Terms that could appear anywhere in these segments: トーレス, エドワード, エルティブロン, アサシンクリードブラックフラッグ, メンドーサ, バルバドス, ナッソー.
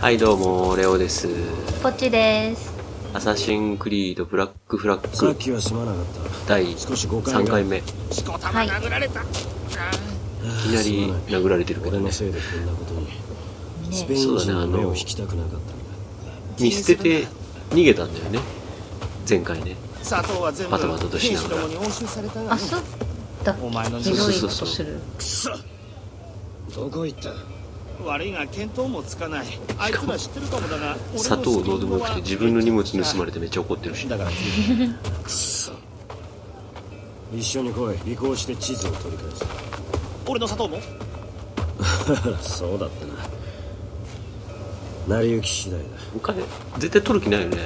はいどうもレオです。ポッチです。アサシンクリードブラックフラッグ第3回目、はい、いきなり殴られてるけどね。そうだね、見捨てて逃げたんだよね、前回ね。バタバタとしながら。あ、そうだっけ。そうどこ行った。悪いが見当もつかない。あいつは知ってるかもだが、砂糖どうでもよくて自分の荷物盗まれてめっちゃ怒ってるし。だからくそ。一緒に来い。尾行して地図を取り返す。俺の砂糖も？そうだったな。成り行き次第だ。お金絶対取る気ないよね。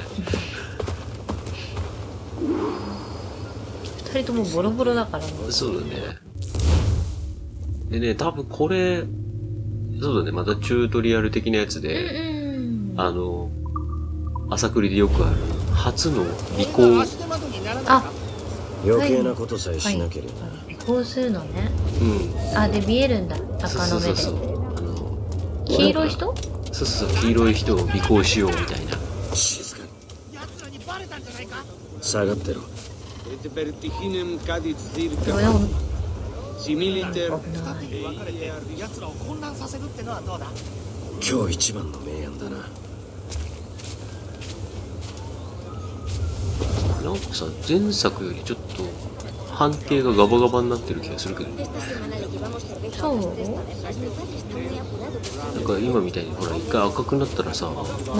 二人ともボロボロだからね。そうだね。でね、多分これ。そうだね、またチュートリアル的なやつで、朝栗でよくある初の尾行。あ、余計なことさえしなければ、はい、尾行するのね。うん。あ、で見えるんだ、鷹の目で。黄色い人？そうそうそう、黄色い人を尾行しようみたいな。静かに。下がってろ。シミュレーター分かれて奴らを混乱させるってのはどうだ。今日一番の名案だな。なんかさ、前作よりちょっと判定がガバガバになってる気がするけど。そうなんか今みたいにほら一回赤くなったらさ、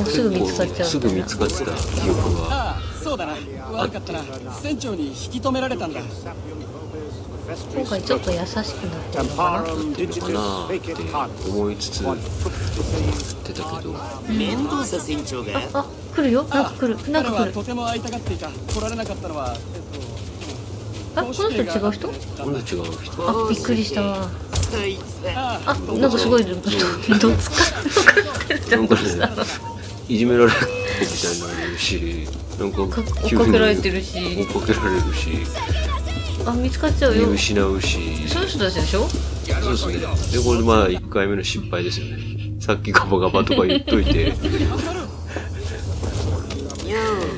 すぐ見つかっちゃう。すぐ見つかってた記憶があって。そうだな、悪かったな。船長に引き止められたんだ。今回ちょっと優しくなってるのかなって思いつつ言ってたけど、メンドーサ船長があ、来るよ、なんか来る、なんか来る。とても会いたがっていた。来られなかったのはあ、この人違う人？この人違う人。あ、びっくりしたわ。あ、なんかすごいどつかってるじゃん。いじめられるみたいになるし、なんか追っかけられてるし、追っかけられるし。あ、見つかっちゃうよ。見失うし。そういう人たちでしょ？そうですね。で、これまあ1回目の失敗ですよね。さっきガバガバとか言っといて、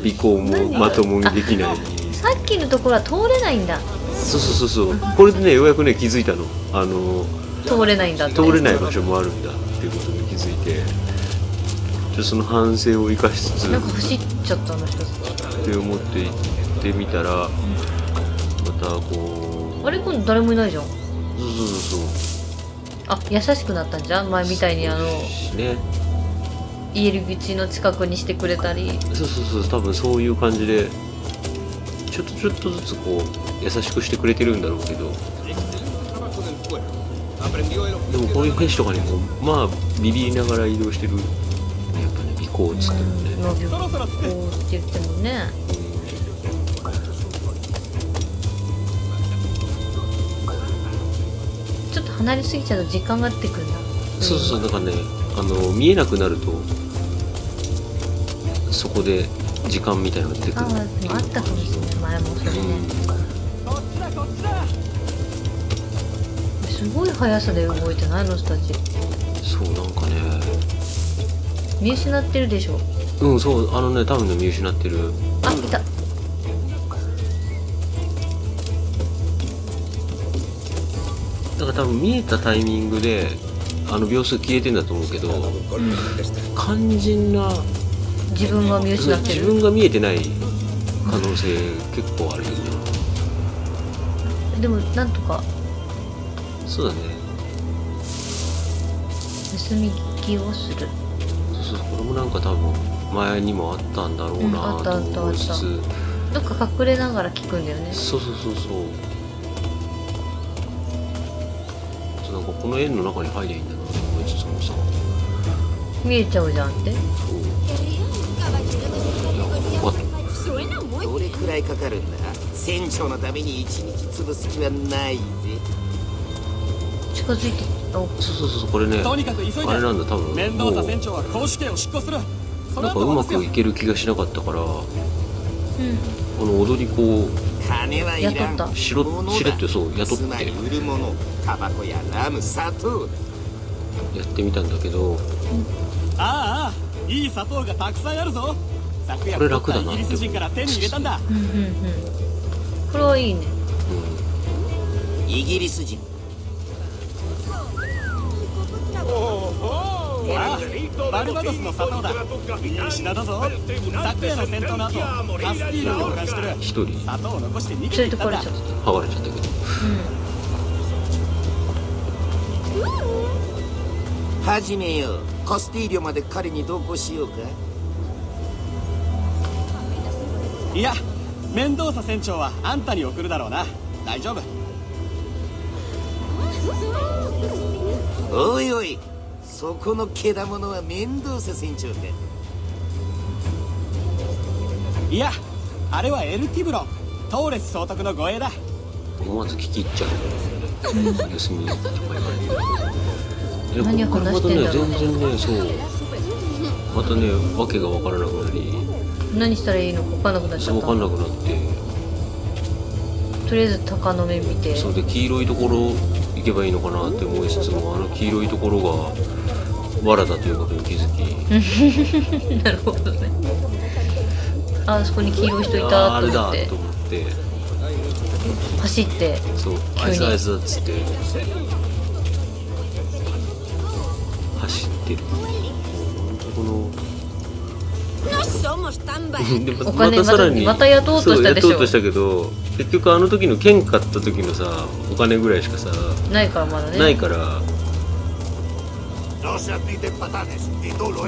尾行もまともにできない。さっきのところは通れないんだ。そうそうそうそう。これでね、ようやくね、気づいたの。通れないんだって。通れない場所もあるんだっていうことに気づいて、その反省を生かしつつ、なんか走っちゃったあの人って思って行ってみたら。あれ、今度誰もいないじゃん。そうそうそう。あ、優しくなったんじゃん、前みたいに入り口の近くにしてくれたり。そうそうそう、多分そういう感じでちょっとずつこう優しくしてくれてるんだろうけど、でもこういう兵士とかにもまあビビりながら移動してる。やっぱね、尾行っつってもね、尾行って言ってもね。離れすぎちゃうと時間がってくるんだ。そうそう、なんかね、見えなくなるとそこで時間みたいなのが出てくる。あったかもしれない、前もそれね。すごい速さで動いてないの人たち。そう、なんかね、見失ってるでしょ。うん、そう、多分ね、見失ってる。あ、いた。だから多分見えたタイミングで秒数消えてんだと思うけど、肝心な自分が見失ってる、自分が見えてない可能性結構あるよね。でもなんとか、そうだね、盗み聞きをする。そう、これもなんか多分前にもあったんだろうなと思いつつ、どっか隠れながら聞くんだよね。そうそうそうそう、なんかこの円の中に入りゃいいんだなと思いつつもさ、見えちゃうじゃんって。そう、どれくらいかかるんだ。船長のために一日潰す気はないぜ。近づいて。そうそうそう、これね、あれなんだ、多分もうなんかうまくいける気がしなかったから、この踊り子を雇った。しれっとそう雇って。タバコやラム、砂糖、やってみたんだけど、ああいい砂糖がたくさんあるぞ。昨夜僕はイギリス人から手に入れたんだ。これはいいね。イギリス人。バルバドスの砂糖だ。いい品だぞ。昨夜の戦闘の後、アスティールを貸してる。一人砂糖を残して逃げていったんだ。はわれちゃったけど。始めよう。カスティーリョまで彼に同行しようか。いや、メンドーサ船長はあんたに送るだろうな。大丈夫。おいおい、そこのけだものはメンドーサ船長か。いや、あれはエルティブロン、トーレス総督の護衛だ。思わず聞き入っちゃう。盗みとか言われる。何を話してんだろうね。全然ね、そう。またね、わけが分からなくなり、何したらいいのか分からなくなっちゃった。分からなくなって、とりあえず鷹の目見て、そうで、黄色いところ行けばいいのかなって思いつつも、あの黄色いところが藁だということに気づきなるほどね。あそこに黄色い人いたと思って、あれだと思って走って、そう、あいつあいつだっつって走ってる。このお金また雇おうとしたでしょ。雇おうとしたけど、結局あの時の剣買った時のさ、お金ぐらいしかさないから、まだね、ないから、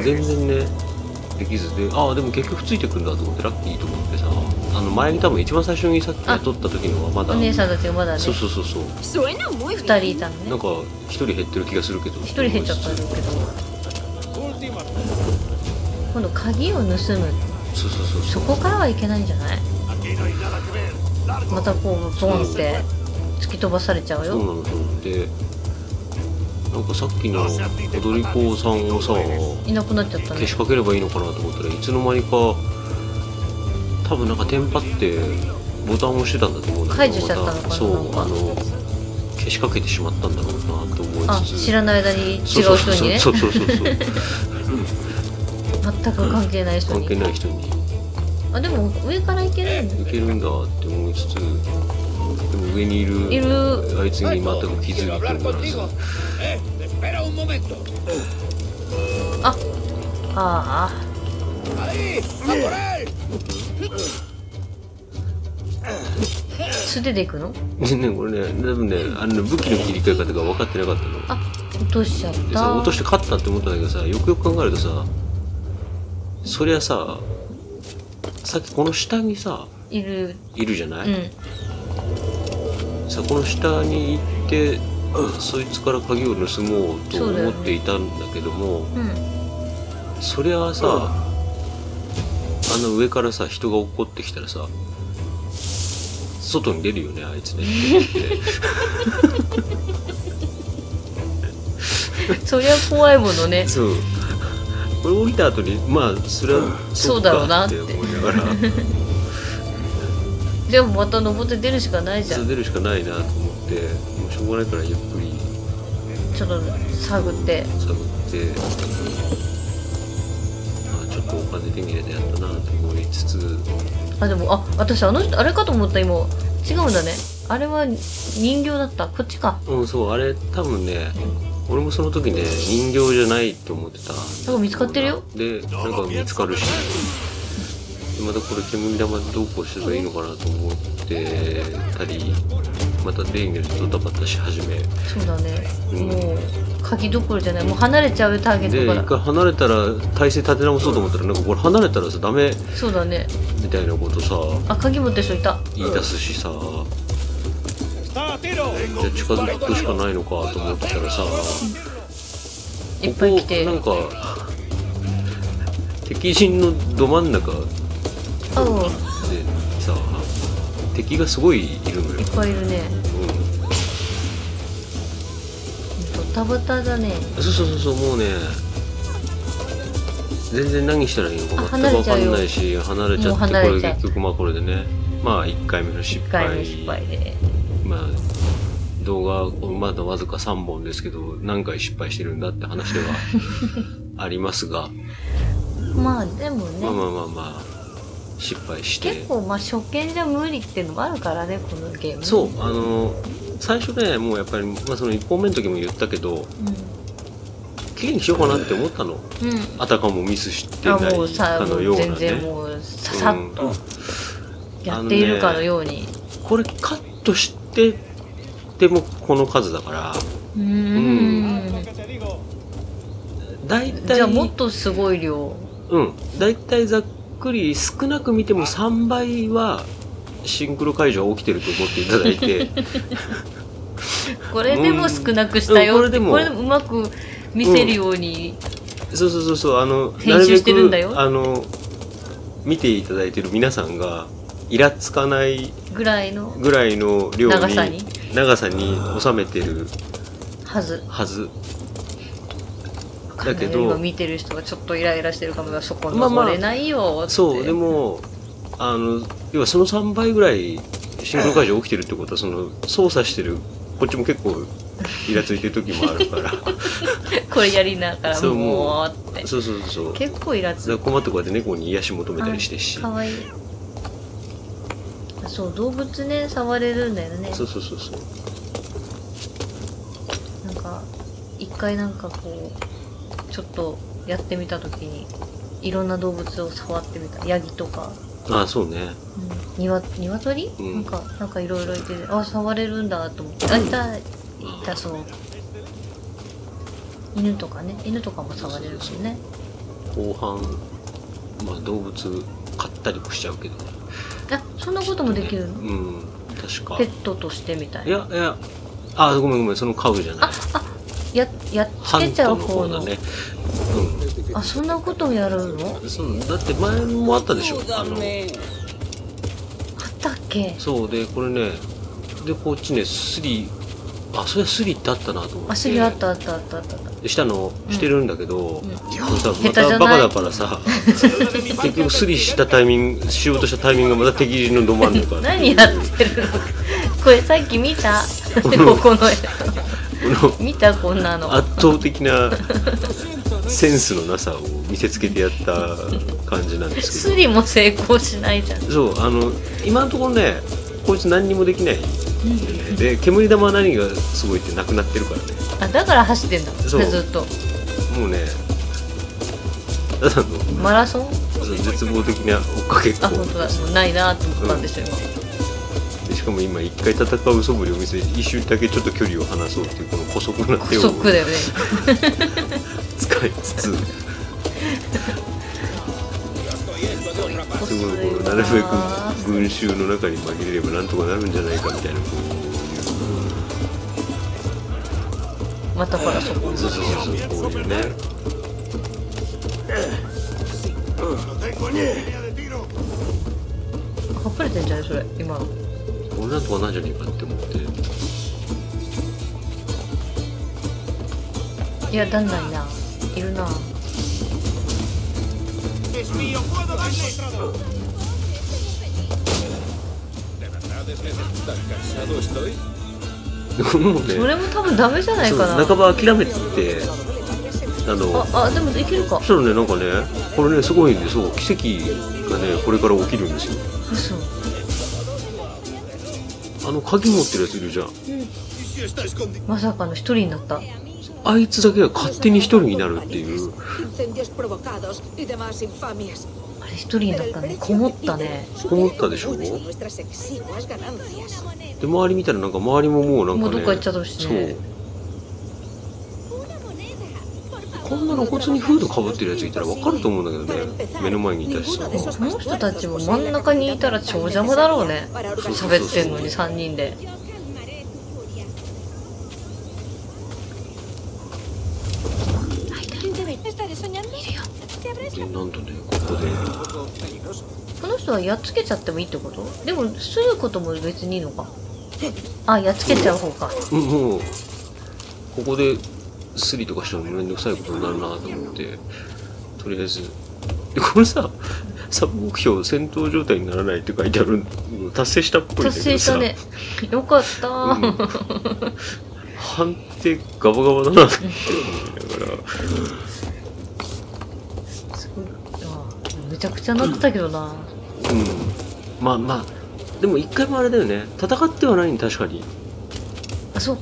全然ねできずで、ああでも結局ついてくんだと思って、ラッキーと思ってさ、あの前に多分一番最初にさっき雇った時のはまだお姉さんたちがまだね、そうそうそうそう、2人いたのね。なんか1人減ってる気がするけど、1人減っちゃったんだけど、今度鍵を盗む、そこからはいけないんじゃない。またこうボンって突き飛ばされちゃうよ。そうなの。でなんかさっきの踊り子さんをさ、いなくなっちゃったね。消しかければいいのかなと思ったら、いつの間にか多分なんかテンパってボタンを押してたんだと思うんだけど、解除しちゃったのかな。そう、あの消しかけてしまったんだろうなと思いつつ、知らない間に違う人にね、そうそうそうそう全く関係ない人に、関係ない人に、あでも上から行けるんだ、行けるんだって思いつつ、でも上にいるあいつに全く気づいてるからさ、あああ素手でいくの？ね、これね、多分ね、あの武器の切り替え方が分かってなかったの。あ、落としちゃった。落として勝ったって思ったんだけどさ、よくよく考えるとさ、そりゃさ、さっきこの下にさ、いるじゃない？うん、さ、この下に行って、そいつから鍵を盗もうと思っていたんだけども、そりゃさ、あの上からさ、人が落っこってきたらさ、外に出るよね、あいつね。そりゃ怖いものね。そう。これ降りた後に、まあそれはそうだろうなって思いながら。でもまた登って出るしかないじゃん。出るしかないなと思って、もうしょうがないからゆっくり。ちょっと探って。探って。まあちょっとお金手に入れてやったなと思いつつ。あ、でも、あ、私あの人あれかと思った。今違うんだね。あれは人形だった。こっちか。うん、そう、あれ多分ね、俺もその時ね、人形じゃないと思ってた。なんか見つかってるよ。でなんか見つかるし、またこれ煙玉でどうこうすればいいのかなと思ってたり、またレインゲルとドタバタし始め、そうだね、もう鍵どころじゃない、もう離れちゃうターゲットから。で一回離れたら体勢立て直そうと思ったら、なんかこれ離れたらさダメ、そうだねみたいなことさ、あ鍵持ってる人いた、言い出すしさ、じゃあ近づくしかないのかと思ってたらさ、いっぱい来て、なんか敵陣のど真ん中でさ、敵がすごいいるのよ。いっぱいいるね。うん、ドタバタだね。そうそうそうそう、もうね全然何したらいいのか全く分かんないし、離れちゃって、これ結局まあこれでね、まあ1回目の失敗で、まあ動画まだわずか3本ですけど何回失敗してるんだって話ではありますがまあでもね、まあ失敗して結構まあ初見じゃ無理っていうのもあるからねこのゲーム。そう、最初ねもうやっぱり、まあ、その1本目の時も言ったけど、綺麗にしようかなって思ったの、あたかもミスしてないかのようなね、全然もうささっとやっているかのように、これカットしてでもこの数だから、だいたいじゃあもっとすごい量、だいたいざっくり少なく見ても3倍はシンクロ解除は起きてると思っていただいてこれでも少なくしたよ、これでもうまく見せるように、そうそうそうそう、編集してるんだよ。見ていただいてる皆さんがイラつかないぐらいの量に長さに収めてるはずだけど、今見てる人がちょっとイライラしてるかもがそこに残れないよって。そうでも要はその3倍ぐらいシンクロ解除起きてるってことは、その操作してるこっちも結構イラついてる時もあるからこれやりながらもうって、そう結構イラついて困って、こうやって猫に癒し求めたりしてし、かわいい。そう、動物ね触れるんだよね。そうなんか一回なんかこうちょっとやってみた時にいろんな動物を触ってみた、ヤギとか。あ、そうね。鶏、なんかいろいろいて、あ、触れるんだと思って、あ、いたそう。犬とかね、犬とかも触れるしね。後半まあ動物飼ったりもしちゃうけど。あ、そんなこともできるの？確か。ペットとしてみたいな。いや、あ、ごめん、その飼うじゃない。あ、やっつけちゃう方の。あ、そんなことをやるの？そう、だって前もあったでしょ。あったっけ？そうで、これね、でこっちねそれはスリってあったなと思って。スリあった。したのしてるんだけど、またバカだからさ、結局スリしたタイミング、しようとしたタイミングがまた敵のど真ん中から。何やってるの？これさっき見た？見たこんなの。圧倒的な。センスのなさを見せつけてやった感じなんですけどスリも成功しないじゃん。そう、今のところねこいつ何にもできないんで、ね、で煙玉は何がすごいってなくなってるからね。あ、だから走ってんだずっと。もうね、ただのマラソン、絶望的な追っかけっこ。あ、本当だ、もうないなと思ったんですよ、でしかも今一回戦う素振りを見せ、一瞬だけちょっと距離を離そうっていうこの古速な手を。古速だよねつつすごいこのなるべく群衆の中に紛れればなんとかなるんじゃないかみたいな、こうまたほらそこにこういうね、隠れてんじゃないそれ今の。これなんとかなんじゃねえかって思って、いやだんだんいるな。それも多分ダメじゃないかな。半ば諦めてあ、でもできるか。そうね、なんかね、これねすごいんで、そう奇跡がねこれから起きるんですよ。鍵持ってるやついるじゃん。まさかの一人になった。あいつだけが勝手に一人になるっていう。あれ一人になったね。こもったね。こもったでしょ。で周り見たらなんか周りももうなんかね。もうどっか行っちゃったしね。こんな露骨にフードかぶってるやついたらわかると思うんだけどね。目の前にいたしさ。この人たちも真ん中にいたら超邪魔だろうね。喋ってんのに3人で。なんとね、ここでこの人はやっつけちゃってもいいってこと？でもすることも別にいいのか。あ、やっつけちゃう方か。もうここでスリとかしたらめんどくさいことになるなと思って、とりあえずこれさ、サブ目標戦闘状態にならないって書いてあるの達成したっぽいんだけどさ。達成したね。よかったー、うん、判定ガバガバだなって思いながらすごいめちゃくちゃなったけどな。うん、うん、まあまあでも一回もあれだよね、戦ってはないん、確かに。あ、そう、うん、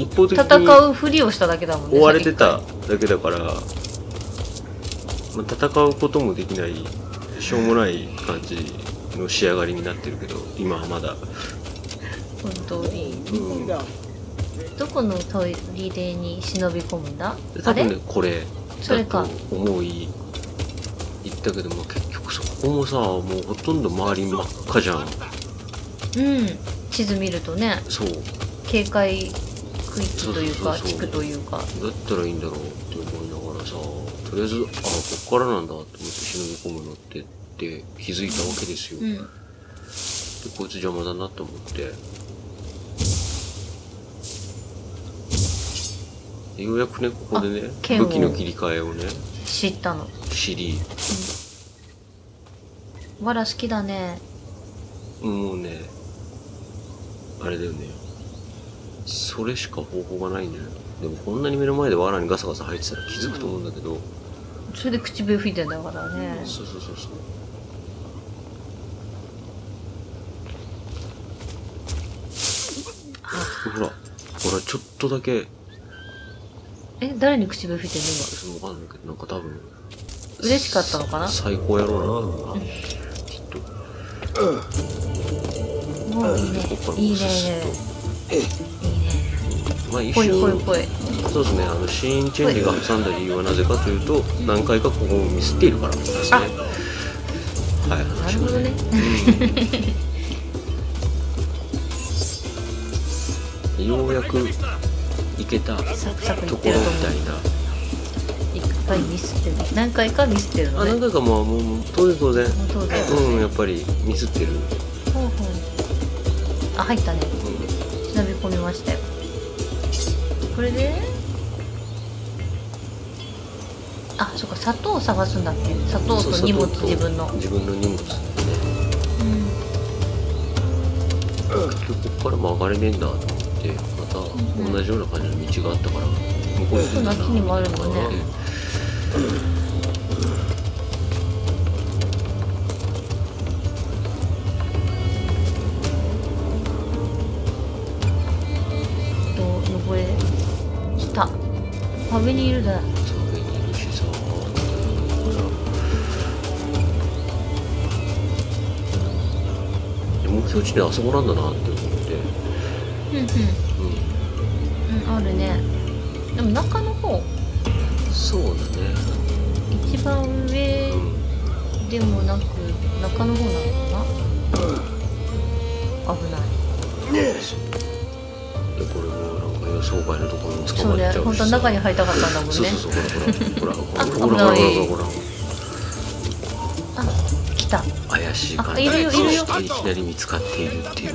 一方的に戦うふりをしただけだもんね。追われてただけだから、まあ、戦うこともできないしょうもない感じの仕上がりになってるけど、今はまだ本当に、うん、どこのトイレに忍び込むんだ。多分ねこれだと思い言ったけども、結局そこもさ、もうほとんど周り真っ赤じゃん。うん、地図見るとね。そう、警戒区域というか地区というか、だったらいいんだろうって思いながらさ、とりあえず、あ、ここからなんだと思って忍び込むのってって気づいたわけですよ、うん、でこいつ邪魔だなと思ってようやくね、ここでね武器の切り替えをね知ったの。知り、うん、わら好きだね。もうねあれだよね、それしか方法がないんだよ。でもこんなに目の前でわらにガサガサ入ってたら気づくと思うんだけど、うん、それで口笛吹いてんだからね。そうそうそうそう、ほらほら、ちょっとだけ、え、誰に口笛吹いてんの今。わかんないけど、なんか多分嬉しかったのかな。最高やろうなきっと、うん、もういいね、いいね、まあ一瞬、そうですね、あのシーンチェンジが挟んだ理由はなぜかというと、何回かここをミスっているからですね。はい、話がね。ようやくいけたところみたいな。いっぱいミスってる。何回かミスってるのね。何回かもう当然、うん、やっぱりミスってる。あ、入ったね。忍び込みましたよ。これで、あ、そっか、砂糖を探すんだっけ。砂糖と荷物、自分の荷物、うん、結局ここから曲がれねえんだと思って、また同じような感じの道があったから、向こうにあっちにもあるもんね。壁にいるだ。壁にいるしさ。目標地点あそこなんだなって思って。うんうん。うん、あるね。でも中の方。そうだね。一番上でもなく中の方なのかな。危ない。でこれも。予想外のところに捕まっちゃうし、本当は中に入りたかったんだもんね。そうそうそう、ほらほらほらほらほらほらほら、あ、来た、怪しい感じ。そしていきなり見つかっているっていう。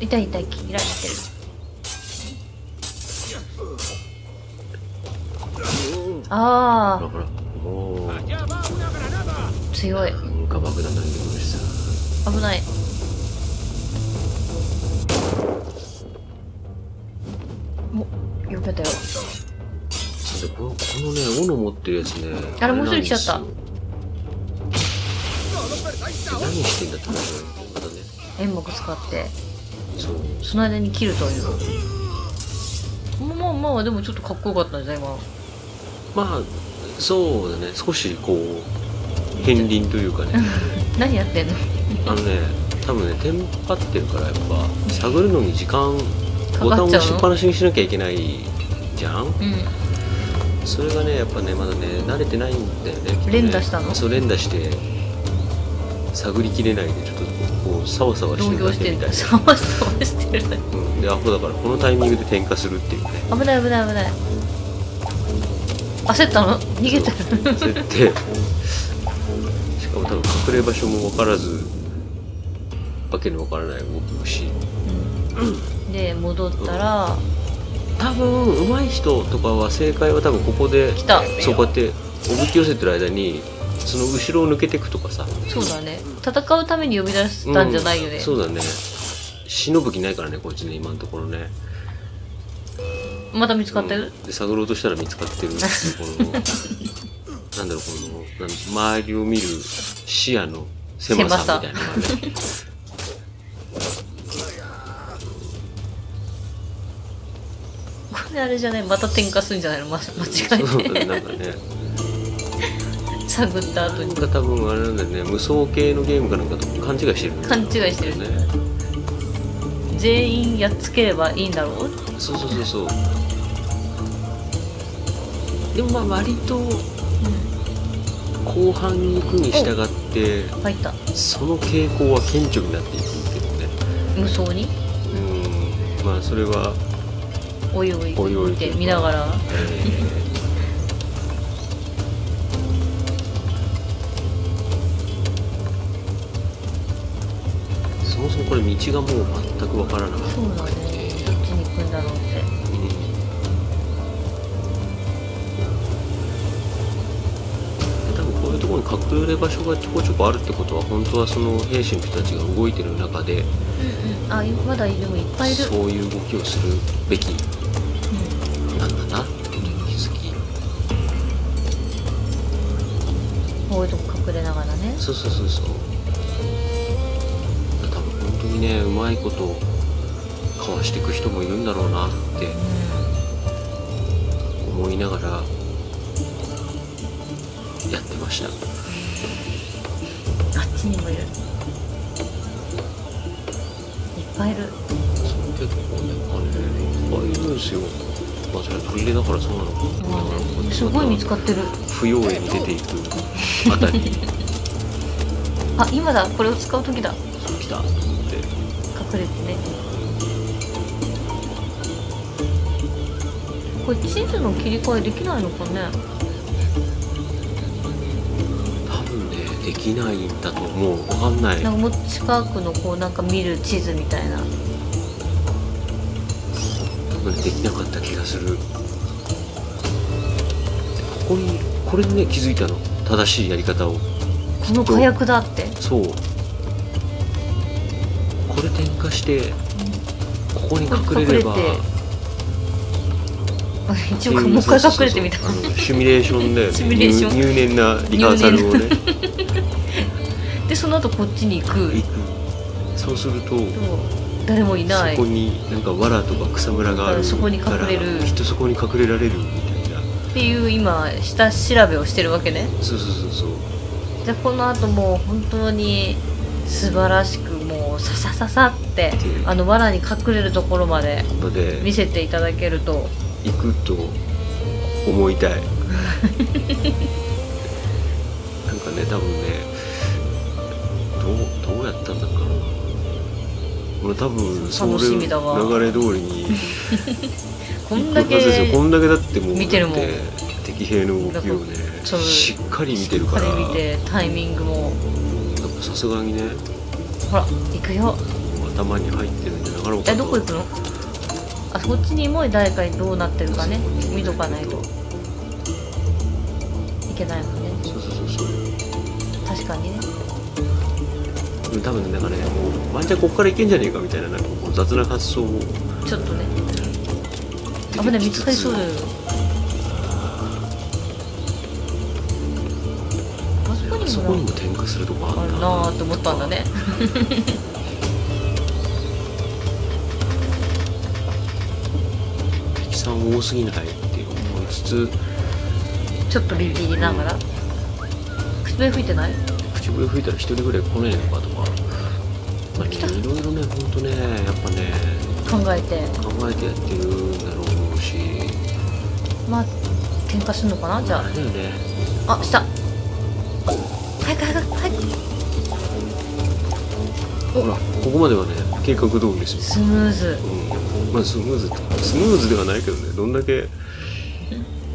痛い痛い、切られてる。ああ、ほらほら、強い。なんか爆弾投げてくるしさ、危ない。よかったよ。このね、斧持ってるやつね。あれ、もう一人来ちゃった。何してんだって話だよ。またね。演目使って。そう。その間に切るという。まあまあ、でもちょっとかっこよかったんじゃない、今。まあ、そうだね。少しこう、片鱗というかね。何やってんのあのね、多分ね、テンパってるから、やっぱ、探るのに時間、ボタンを押しっぱなしにしなきゃいけないじゃん、うん、それがねやっぱねまだね慣れてないんだよね。連打したの。そう、連打して探りきれないでちょっとこうサワサワしてるだけみたいな。サワサワしてるだけ、うん、でアホだからこのタイミングで点火するっていうね。危ない危ない危ない。焦ったの、逃げたの。焦ってしかも多分隠れ場所も分からずわけのわからない動きをし、うんで戻ったら、多分上手い人とかは正解は多分ここでそうやっておびき寄せてる間にその後ろを抜けていくとかさ。そうだね、戦うために呼び出したんじゃないよね、うん、そうだね。忍ぶ気ないからねこいつね、今のところね。また見つかってる、うん、で探ろうとしたら見つかってるっていうこのなんだろう、この周りを見る視野の狭さみたいなのがねこれあれじゃない、また転化するんじゃないの、間違えてなんかね探った後になんか多分あれなんだよね、無双系のゲームかなんかと勘違いしてる、ね、勘違いしてるね。全員やっつければいいんだろう。そうそうそうそう。でもまあ割と後半に行くに従って、うん、その傾向は顕著になっていくけどね。無双に？うん、まあそれはおいおい見て見ながら。そもそもこれ道がもう全く分からなかった。そうだね。だろうって、うん、多分こういうところに隠れ場所がちょこちょこあるってことは、本当はその兵士の人たちが動いてる中で、うん、うん、あ、まだいるもいっぱいいる、そういう動きをするべきなんだなってことに気づき、うん、こういうとこ隠れながらね。そうそうそうそう。多分本当にね、うまいことかわしていく人もいるんだろうなって思いながらやってました。あっちにもいる、いっぱいいる。そう結構ね、いっぱいいるんですよ。まあそれは取り入れだからそうなのか、うん、すごい見つかってる。不用意に出ていくあたりあ、今だ、これを使う時だ。そう来たって隠れてね。これ地図の切り替えできないのかね。多分ね、できないんだと思う。わかんない。なんかもう近くのこうなんか見る地図みたいな。多分できなかった気がする。ここにこれでね、気づいたの。正しいやり方を。この火薬だって。そう。これ点火して、うん、ここに隠れれば。一応もう一回隠れてみた。シミュレーションで、ね、入念なリハーサルをねでその後こっちに行く。そうすると誰もいない、そこになんか藁とか草むらがあるから、そこに隠れる、きっとそこに隠れられるみたいなっていう、今下調べをしてるわけね。そうそうそうそう。じゃあこの後もう本当に素晴らしく、もうささささってあの藁に隠れるところまで見せていただけると行くと思いたいなんかね、多分ね、どうやったんだろうな、俺多分その流れ通りにこんだけ、こんだけだってもう見てるもん、敵兵の動きをねしっかり見てるから、しっかり見てタイミングもさすがにね、ほら行くよ、頭に入ってるんじゃなかろうか。え、どこ行くの？あ、そっちにも誰かにどうなってるかね、見とかないといけないもんね。そうそうそうそう。確かにね。多分なんかね、もうワンチャンこっからいけんじゃねえかみたいな、なんかこう雑な発想をちょっとね。あ、まだ見つかりそうだよ。あそこにも転化するとこあるなーって思ったんだね。多すぎないって思いつつ、ちょっとビビりながら、うん、口笛吹いてない？口笛吹いたら一人ぐらい来ねえのかとか、まあ、いろいろね、本当ね、やっぱね、考えてやってるんだろうし、まあ喧嘩するのかな、じゃあ。だよね。あ、した。はい。ほら、ここまではね、計画通りですよ。スムーズ。うん、まあスムーズではないけどね、どんだけ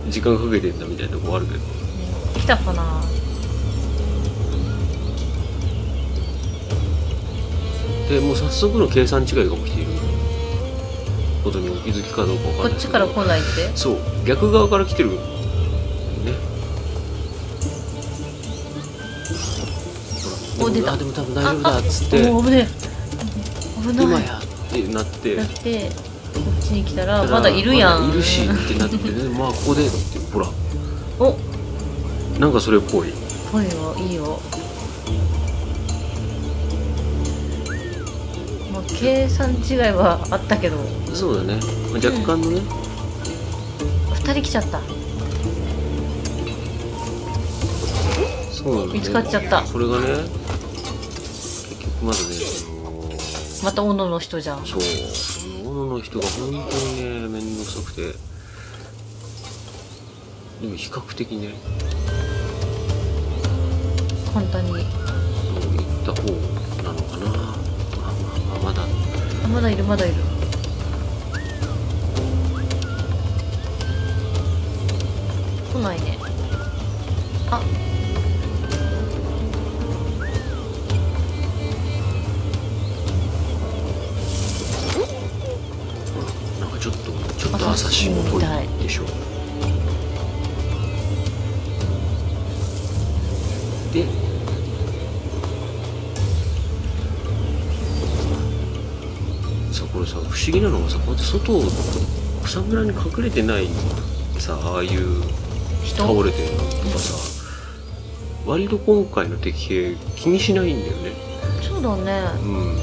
時間かけてんだみたいなとこあるけど、来たかな。でもう早速の計算違いが起きていることにお気づきかどうかわからない。こっちから来ないって。そう、逆側から来てるね。こ出た。でも多分大丈夫だっつって。もう危ねえ。危ない。今やってなって。なってこっちに来たらまだいるやん。いるしってなってまあここでほら。お。なんかそれっぽい。ぽいよ、いいよ。まあ計算違いはあったけど。そうだね。若干のね。2人来ちゃった。見つかっちゃった。これがね、結局まだね、また斧の人じゃん。そう、斧の人が本当にね、面倒くさくて、でも比較的ね、簡単にそういった方なのかな。まだいる、まだいる。来ないね。あっ。私も遠いでしょう。で、さこれさ不思議なのはさ、こうやって外草むらに隠れてないさ、ああいう倒れてるのとかさ、割と今回の敵兵気にしないんだよね。そうだね。うん。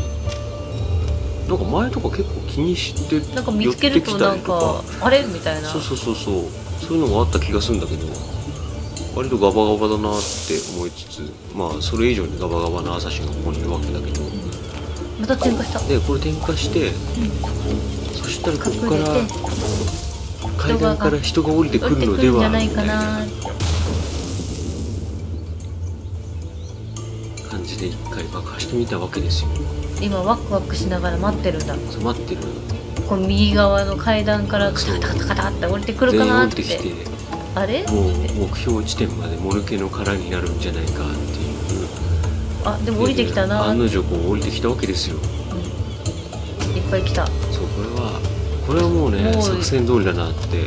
なんか前とか結構気にして寄ってきたりとか、なんか見つけるとなんかあれみたいな、そうそういうのがあった気がするんだけど、割とガバガバだなって思いつつ、まあそれ以上にガバガバな朝日がここにいるわけだけど、また点火した。でこれ点火して、うん、そしたらここから階段から人が降りてくるのではみたいな感じで一回爆破してみたわけですよ。今ワクワクしながら待ってるんだ。待ってる。この右側の階段からカタカタカタカタって降りてくるかなって。あれ？もう目標地点までもぬけの殻になるんじゃないかっていう。あ、でも降りてきたな。案の定こう降りてきたわけですよ。いっぱい来た。そう、これはもうね、作戦通りだなって。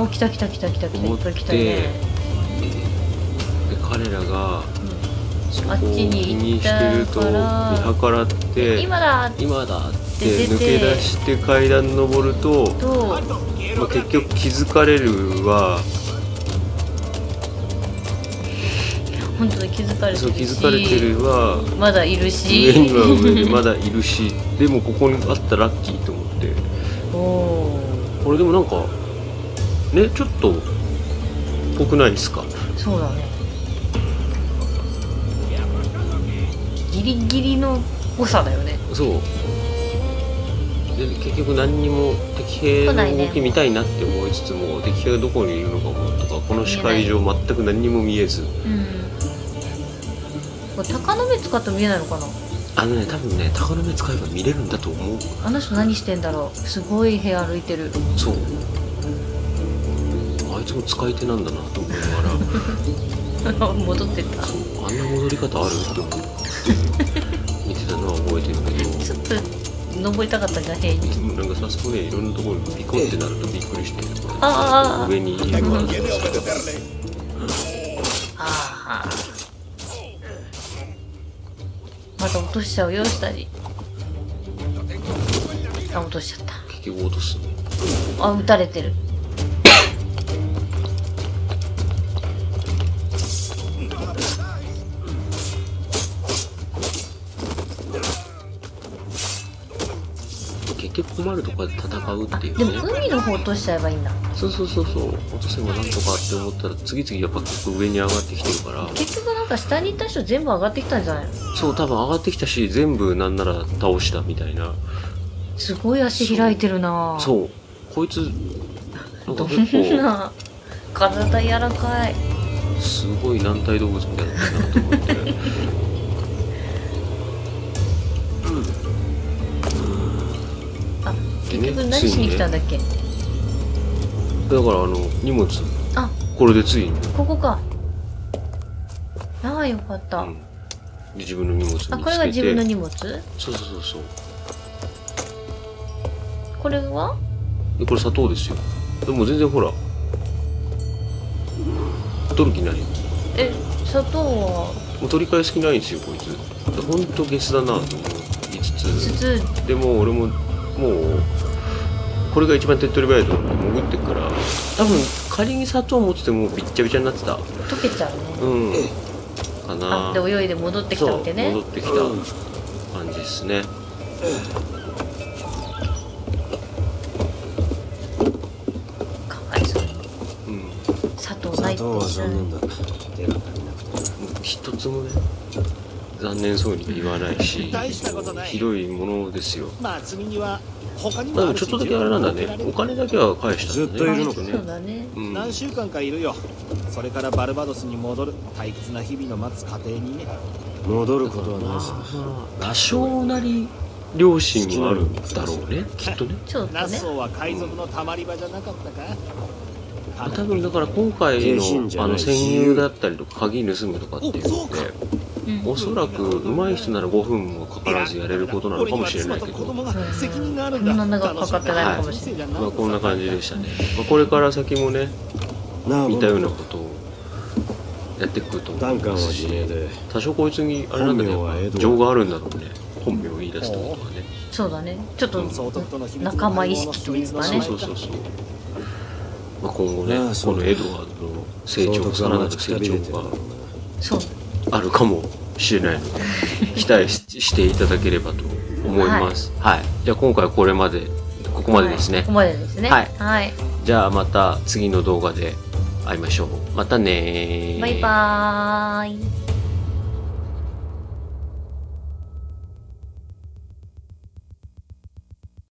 お、来たいっぱい来たね。で彼らが。あっちに行ってると見計らって「今だ」って抜け出して階段登ると、まあ、結局気づかれるは本当に気づかれてるはまだいるし、上には上でまだいるしでもここにあったらラッキーと思ってこれでもなんかねちょっとぽくないですか。そうだね、ギリギリの誤差だよね。そうで結局何にも敵兵の動き見たいなって思いつつも、敵兵がどこにいるのかもとかこの視界上全く何にも見えず、うん、鷹の目使って見えないのかな。あのね、多分ね鷹の目使えば見れるんだと思う。あの人何してんだろう、すごい部屋歩いてる。そう、あいつも使い手なんだなと思いながら戻ってった。そう、あんな戻り方あるって思う見てたのは覚えてるけど、ちょっと登りたかったじゃん平に。なんかさ、そこね、いろんなところにビコンってなるとびっくりして、上にいるわけですけど、ああまた落としちゃうよ下に。あ、落としちゃった。結局落とす。あ、撃たれてる。困るとこで戦うっていうね。でも海の方落としちゃえばいいんだ。そう落とせばなんとかって思ったら次々やっぱ結構上に上がってきてるから、結局なんか下にいた人全部上がってきたんじゃないの。そう、多分上がってきたし、全部なんなら倒したみたいな。すごい足開いてるな。そうこいつなんか結構どんな体柔らかい、すごい軟体動物みたいなのかなと思って結局何しに来たんだっけ、ね、だから荷物、あ、これでついにここか。ああよかった、うん、で自分の荷物見つけて、あ、これが自分の荷物。そうこれはこれ砂糖ですよ。でも全然ほら取る気ない。え、砂糖はもう取り返す気ないんですよこいつ。ほんとゲスだなと思いつつ、でも俺ももうこれが一番手っ取り早いと思って潜ってくから、多分仮に砂糖持っててもびっちゃびちゃになってた、溶けちゃうね、うんかな。で泳いで戻ってきたわけね。戻ってきた感じですね。かわいそうに、砂糖ないっていうの一つもね残念そうに言わないし、広いものですよ。まあちょっとだけあれなんだね、お金だけは返したんだね。ずっといるのかね。そうだね、何週間かいるよ。それからバルバドスに戻る。退屈な日々の待つ家庭にね、戻ることはないさ。多少なり両親はあるんだろうね、きっとね。ナッソーは海賊のたまり場じゃなかったか。多分だから今回の潜入だったりとか鍵盗むとかっていうので、おそらく上手い人なら5分もかからずやれることなのかもしれないけど、こんな長くかかってないのかもしれない。まあこんな感じでしたね。まあこれから先もね、似たようなことをやっていくと思いますし、多少こいつにあれなんだけど情があるんだろうね、本名を言い出すってことはね。そうだね、ちょっと仲間意識というかね。そうそうそう。まあ今後ね、このエドワードの成長、さらなる成長があるかもしれないので、期待していただければと思います。はい。じゃあ今回はこれまで、ここまでですね。ここまでですね。はい。じゃあまた次の動画で会いましょう。またねー。バイバーイ。